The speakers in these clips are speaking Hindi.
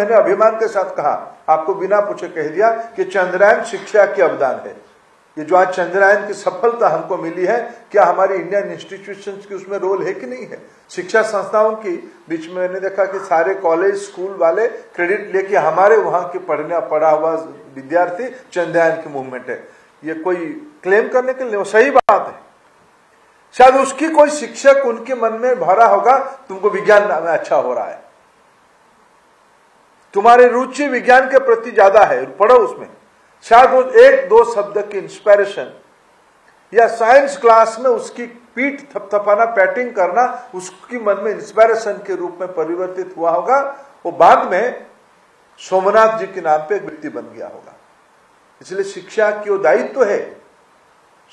मैंने अभिमान के साथ कहा, आपको बिना पूछे कह दिया कि चंद्रायन शिक्षा के अवदान है। ये जो आज चंद्रायन की सफलता हमको मिली है, क्या हमारी इंडियन इंस्टीट्यूशंस की उसमें रोल है कि नहीं है? शिक्षा संस्थाओं की बीच में मैंने देखा कि सारे कॉलेज स्कूल वाले क्रेडिट लेके हमारे वहाँ के पढ़ा हुआ विद्यार्थी चंद्रायन की मूवमेंट है। ये कोई क्लेम करने के लिए सही बात है, शायद उसकी कोई शिक्षक उनके मन में भरा होगा, तुमको विज्ञान में अच्छा हो रहा है, तुम्हारी रुचि विज्ञान के प्रति ज्यादा है, पढ़ो उसमें। शायद वो एक दो शब्द की इंस्पिरेशन या साइंस क्लास में उसकी पीठ थपथपाना, पैटिंग करना उसकी मन में इंस्पिरेशन के रूप में परिवर्तित हुआ होगा। वो बाद में सोमनाथ जी के नाम पे एक व्यक्ति बन गया होगा। इसलिए शिक्षा की वो दायित्व तो है,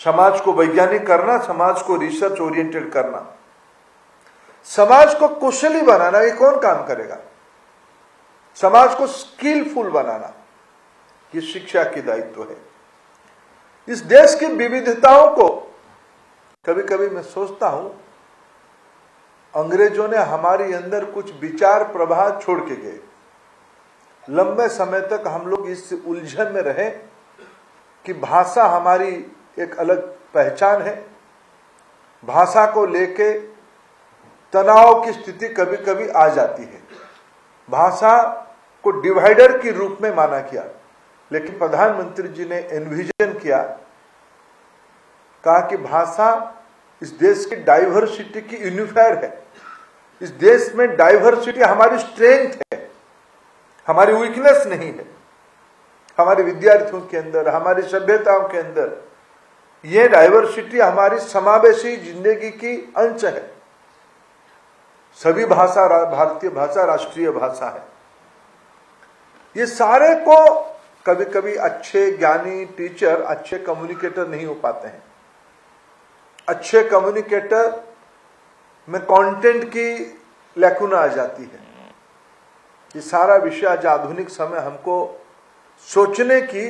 समाज को वैज्ञानिक करना, समाज को रिसर्च ओरिएंटेड करना, समाज को कुशली बनाना। ये कौन काम करेगा? समाज को स्किलफुल बनाना, ये शिक्षा की दायित्व है। इस देश की विविधताओं को कभी कभी मैं सोचता हूं, अंग्रेजों ने हमारे अंदर कुछ विचार प्रवाह छोड़ के गए। लंबे समय तक हम लोग इस उलझन में रहे कि भाषा हमारी एक अलग पहचान है। भाषा को लेके तनाव की स्थिति कभी कभी आ जाती है। भाषा को डिवाइडर के रूप में माना गया, लेकिन प्रधानमंत्री जी ने एनविजन किया, कहा कि भाषा इस देश की डाइवर्सिटी की यूनिफायर है। इस देश में डाइवर्सिटी हमारी स्ट्रेंथ है, हमारी वीकनेस नहीं है। हमारे विद्यार्थियों के अंदर, हमारी सभ्यताओं के अंदर ये डाइवर्सिटी हमारी समावेशी जिंदगी की अंश है। सभी भाषा भारतीय भाषा राष्ट्रीय भाषा है। ये सारे को कभी कभी अच्छे ज्ञानी टीचर, अच्छे कम्युनिकेटर नहीं हो पाते हैं। अच्छे कम्युनिकेटर में कंटेंट की लैकुना आ जाती है। ये सारा विषय आज आधुनिक समय हमको सोचने की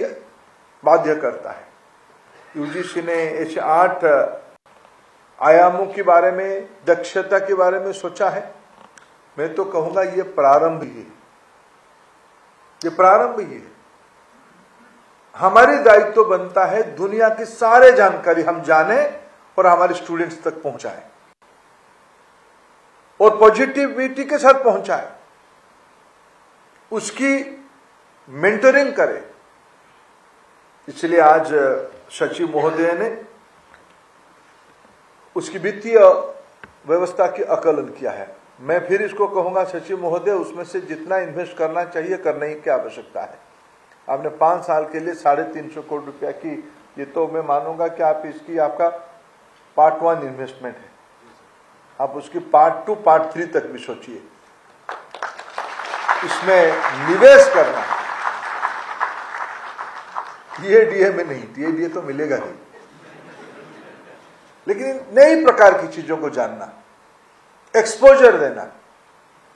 बाध्य करता है। यूजीसी ने 8 आयामों के बारे में, दक्षता के बारे में सोचा है। मैं तो कहूँगा ये प्रारंभ ही है, ये प्रारंभ ही है। हमारी दायित्व बनता है दुनिया की सारे जानकारी हम जाने और हमारे स्टूडेंट्स तक पहुंचाएं और पॉजिटिविटी के साथ पहुंचाएं, उसकी मेंटरिंग करें। इसलिए आज सचिव महोदय ने उसकी वित्तीय व्यवस्था की आकलन किया है। मैं फिर इसको कहूंगा, सचिव महोदय, उसमें से जितना इन्वेस्ट करना चाहिए करने की आवश्यकता है। आपने 5 साल के लिए 350 करोड़ रुपया की, ये तो मैं मानूंगा कि आप इसकी आपका पार्ट 1 इन्वेस्टमेंट है। आप उसकी पार्ट 2 पार्ट 3 तक भी सोचिए, इसमें निवेश करना। टीएडीए में नहीं, टीएडीए तो मिलेगा ही, लेकिन नई प्रकार की चीजों को जानना, एक्सपोजर देना।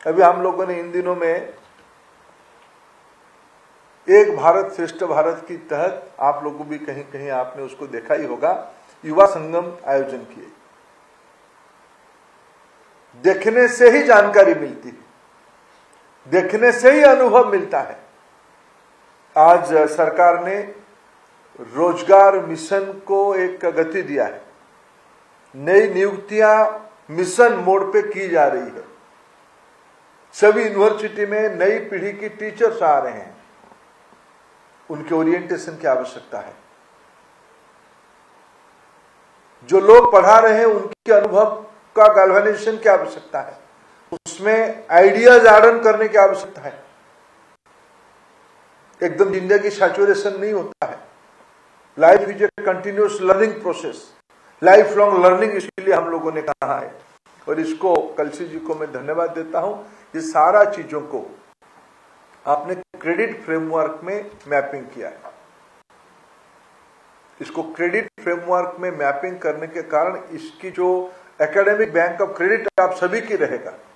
अभी हम लोगों ने इन दिनों में एक भारत श्रेष्ठ भारत के तहत, आप लोगों भी कहीं कहीं आपने उसको देखा ही होगा, युवा संगम आयोजन किए। देखने से ही जानकारी मिलती है, देखने से ही अनुभव मिलता है। आज सरकार ने रोजगार मिशन को एक गति दिया है। नई नियुक्तियां मिशन मोड पे की जा रही है। सभी यूनिवर्सिटी में नई पीढ़ी की टीचर्स आ रहे हैं, उनके ओरिएंटेशन की आवश्यकता है। जो लोग पढ़ा रहे हैं उनके अनुभव का गैल्वेनाइजेशन की आवश्यकता है, उसमें आइडियाज आर्डन करने की आवश्यकता है। एकदम जिंदगी सैचुरेशन नहीं होता है। Life is a continuous learning process, life long learning, इसीलिए हम लोगों ने कहा है। और इसको कलसी जी को मैं धन्यवाद देता हूं। ये सारा चीजों को आपने क्रेडिट फ्रेमवर्क में मैपिंग किया है। इसको क्रेडिट फ्रेमवर्क में मैपिंग करने के कारण इसकी जो एकेडमिक बैंक ऑफ क्रेडिट आप सभी की रहेगा।